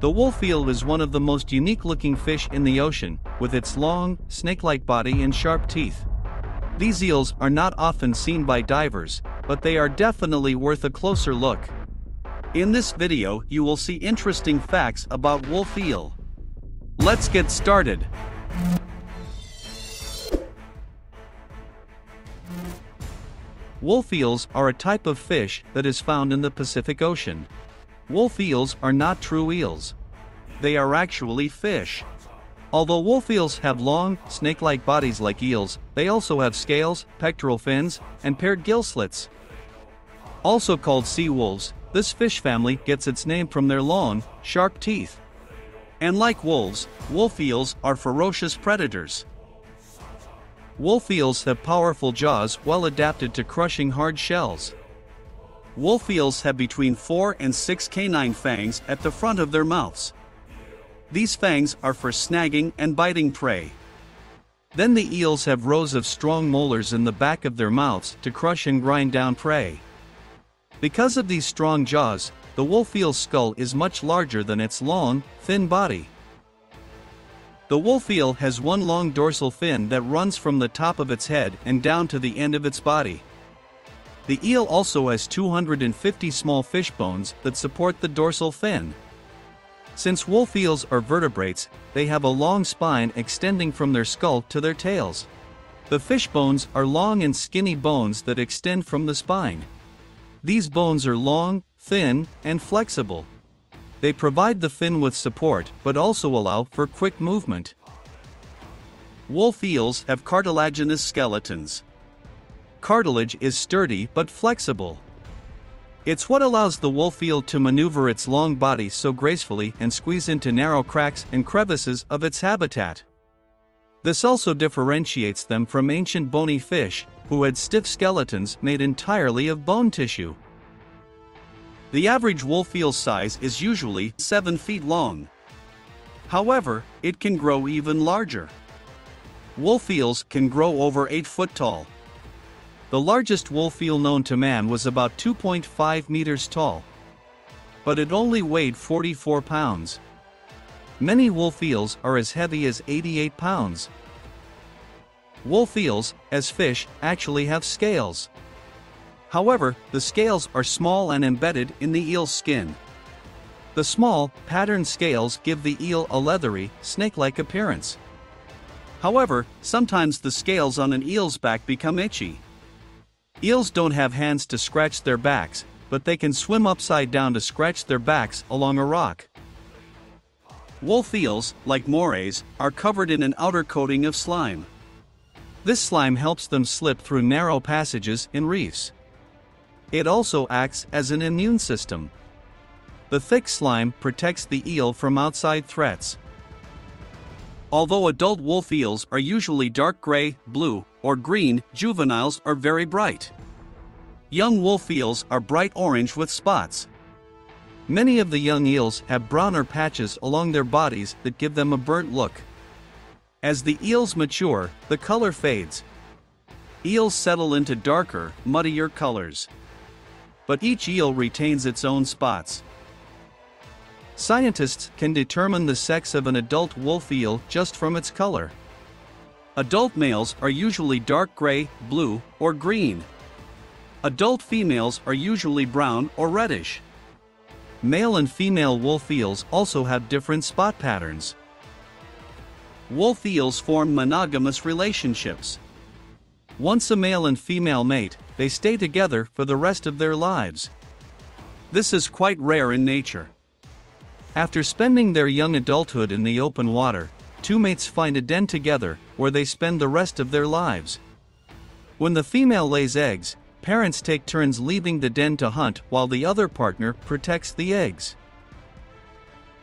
The wolf eel is one of the most unique-looking fish in the ocean, with its long, snake-like body and sharp teeth. These eels are not often seen by divers, but they are definitely worth a closer look. In this video, you will see interesting facts about wolf eel. Let's get started. Wolf eels are a type of fish that is found in the Pacific Ocean. Wolf eels are not true eels. They are actually fish. Although wolf eels have long, snake-like bodies like eels, they also have scales, pectoral fins, and paired gill slits. Also called sea wolves, this fish family gets its name from their long, sharp teeth. And like wolves, wolf eels are ferocious predators. Wolf eels have powerful jaws well adapted to crushing hard shells. Wolf eels have between 4 and 6 canine fangs at the front of their mouths. These fangs are for snagging and biting prey. Then the eels have rows of strong molars in the back of their mouths to crush and grind down prey. Because of these strong jaws, the wolf eel's skull is much larger than its long, thin body. The wolf eel has one long dorsal fin that runs from the top of its head and down to the end of its body. The eel also has 250 small fish bones that support the dorsal fin. Since wolf eels are vertebrates, they have a long spine extending from their skull to their tails. The fish bones are long and skinny bones that extend from the spine. These bones are long, thin, and flexible. They provide the fin with support but also allow for quick movement. Wolf eels have cartilaginous skeletons. Cartilage is sturdy but flexible. It's what allows the wolf eel to maneuver its long body so gracefully and squeeze into narrow cracks and crevices of its habitat. This also differentiates them from ancient bony fish, who had stiff skeletons made entirely of bone tissue. The average wolf eel size is usually 7 feet long. However, it can grow even larger. Wolf eels can grow over 8 foot tall. The largest wolf eel known to man was about 2.5 meters tall, but it only weighed 44 pounds. Many wolf eels are as heavy as 88 pounds. Wolf eels, as fish, actually have scales. However, the scales are small and embedded in the eel's skin. The small, patterned scales give the eel a leathery, snake-like appearance. However, sometimes the scales on an eel's back become itchy. Eels don't have hands to scratch their backs, but they can swim upside down to scratch their backs along a rock. Wolf eels, like morays, are covered in an outer coating of slime. This slime helps them slip through narrow passages in reefs. It also acts as an immune system. The thick slime protects the eel from outside threats. Although adult wolf eels are usually dark gray, blue, or green, juveniles are very bright. Young wolf eels are bright orange with spots. Many of the young eels have browner patches along their bodies that give them a burnt look. As the eels mature, the color fades. Eels settle into darker, muddier colors. But each eel retains its own spots. Scientists can determine the sex of an adult wolf eel just from its color. Adult males are usually dark gray, blue, or green. Adult females are usually brown or reddish. Male and female wolf eels also have different spot patterns. Wolf eels form monogamous relationships. Once a male and female mate, they stay together for the rest of their lives. This is quite rare in nature. After spending their young adulthood in the open water, two mates find a den together, where they spend the rest of their lives. When the female lays eggs, parents take turns leaving the den to hunt while the other partner protects the eggs.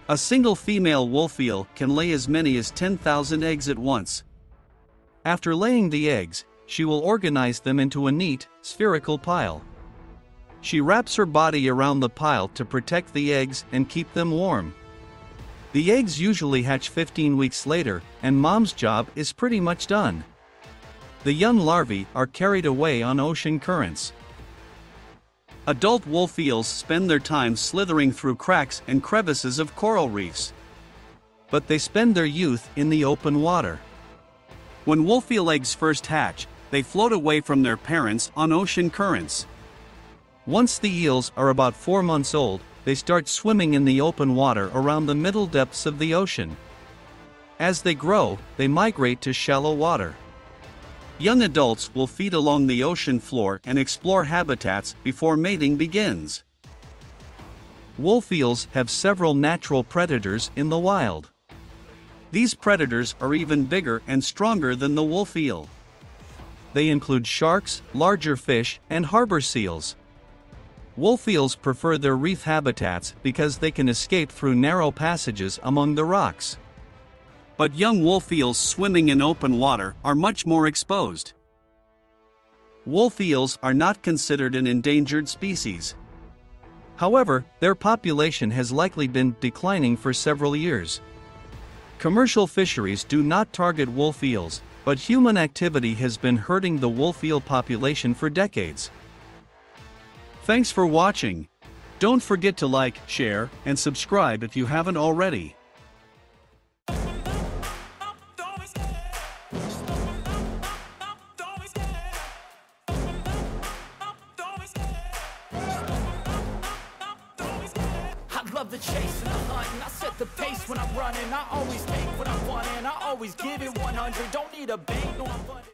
A single female wolf eel can lay as many as 10,000 eggs at once. After laying the eggs, she will organize them into a neat, spherical pile. She wraps her body around the pile to protect the eggs and keep them warm. The eggs usually hatch 15 weeks later, and mom's job is pretty much done. The young larvae are carried away on ocean currents. Adult wolf eels spend their time slithering through cracks and crevices of coral reefs. But they spend their youth in the open water. When wolf eel eggs first hatch, they float away from their parents on ocean currents. Once the eels are about 4 months old, they start swimming in the open water around the middle depths of the ocean. As they grow, they migrate to shallow water. Young adults will feed along the ocean floor and explore habitats before mating begins. Wolf eels have several natural predators in the wild. These predators are even bigger and stronger than the wolf eel. They include sharks, larger fish, and harbor seals. Wolf eels prefer their reef habitats because they can escape through narrow passages among the rocks. But young wolf eels swimming in open water are much more exposed. Wolf eels are not considered an endangered species. However, their population has likely been declining for several years. Commercial fisheries do not target wolf eels, but human activity has been hurting the wolf eel population for decades. Thanks for watching. Don't forget to like, share, and subscribe if you haven't already. Love the chase and the hunt, and I set the pace when I'm running. I always take what I want and I always give it 100. Don't need a bank, no I'm running.